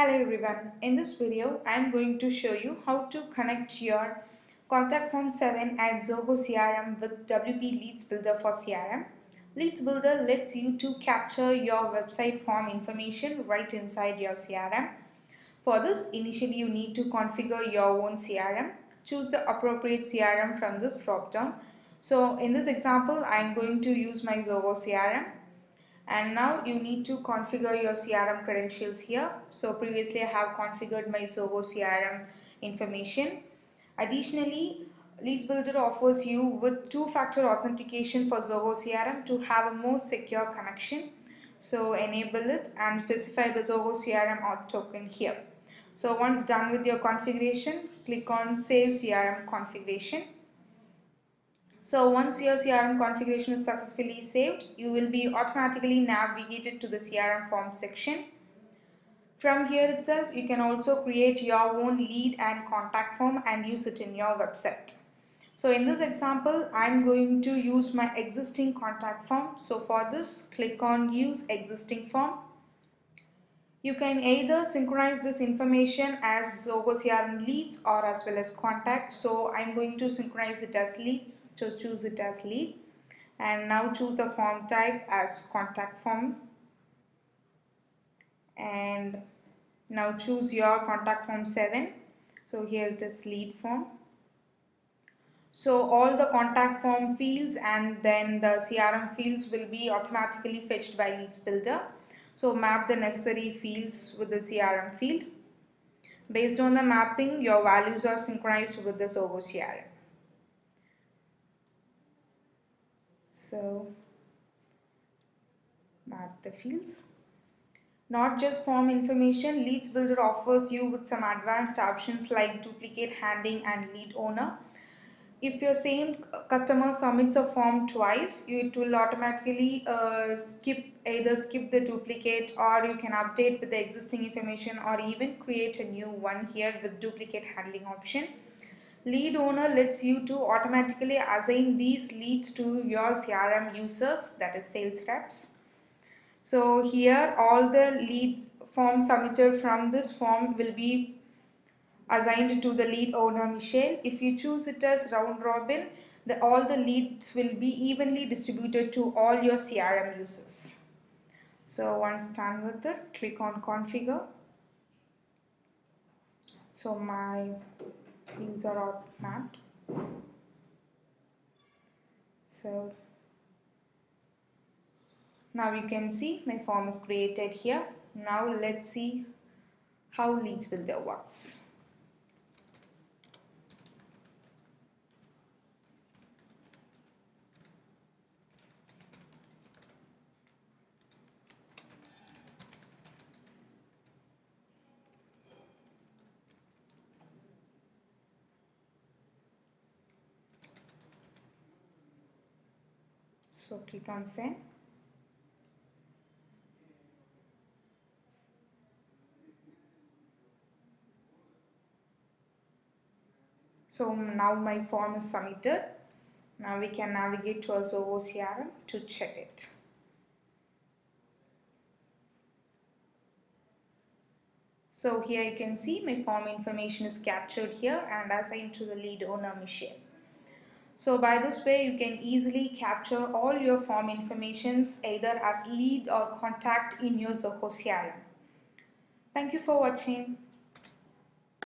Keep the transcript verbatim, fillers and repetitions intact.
Hello everyone, in this video I am going to show you how to connect your Contact Form seven at Zoho C R M with W P Leads Builder for C R M. Leads Builder lets you to capture your website form information right inside your C R M. For this, initially you need to configure your own C R M. Choose the appropriate C R M from this drop down. So in this example I am going to use my Zoho C R M. And now you need to configure your C R M credentials here. So previously I have configured my Zoho C R M information. Additionally, Leads Builder offers you with two-factor authentication for Zoho C R M to have a more secure connection. So enable it and specify the Zoho C R M auth token here. So once done with your configuration, click on Save C R M Configuration. So once your C R M configuration is successfully saved, you will be automatically navigated to the C R M form section. From here itself, you can also create your own lead and contact form and use it in your website. So in this example, I'm going to use my existing contact form. So for this, click on Use Existing Form. You can either synchronize this information as Zoho C R M leads or as well as contact. So I'm going to synchronize it as leads, so choose it as lead. And now choose the form type as contact form. And now choose your Contact Form seven. So here it is lead form. So all the contact form fields and then the C R M fields will be automatically fetched by Leads Builder. So map the necessary fields with the C R M field. Based on the mapping, your values are synchronized with the Zoho C R M. So map the fields. Not just form information, Leads Builder offers you with some advanced options like duplicate handling and lead owner. If your same customer submits a form twice, it will automatically uh, skip either skip the duplicate, or you can update with the existing information or even create a new one here with duplicate handling option. Lead owner lets you to automatically assign these leads to your C R M users, that is sales reps. So here all the lead form submitted from this form will be assigned to the lead owner Michelle. If you choose it as round robin, the, all the leads will be evenly distributed to all your C R M users. So once done with it, click on configure. So my fields are all mapped. So now you can see my form is created here. Now let's see how Leads Builder works. So click on send. So now my form is submitted. Now we can navigate to our Zoho C R M to check it. So here you can see my form information is captured here and assigned to the lead owner Michelle. So by this way you can easily capture all your form informations either as lead or contact in your Zoho C R M. Thank you for watching.